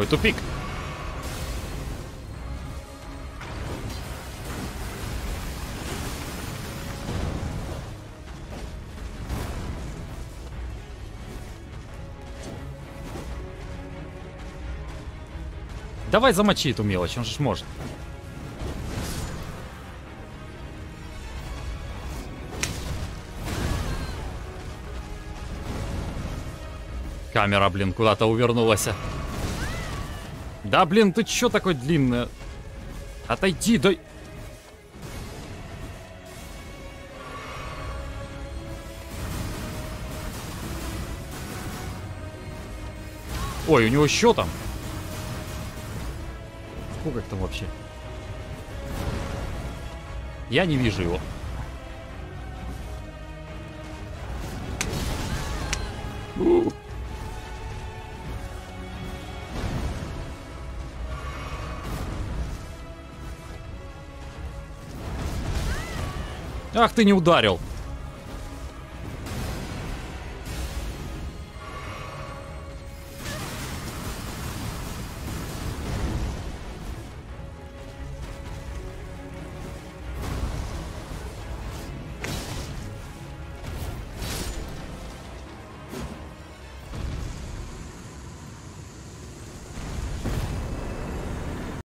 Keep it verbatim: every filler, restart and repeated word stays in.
Ой, тупик. Давай замочи эту мелочь, он же может. Камера, блин, куда-то увернулась. Да, блин, ты чё такой длинный? Отойди, дай... Ой, у него счет там. Фу, как там вообще? Я не вижу его. У-у-у. Ах, ты не ударил.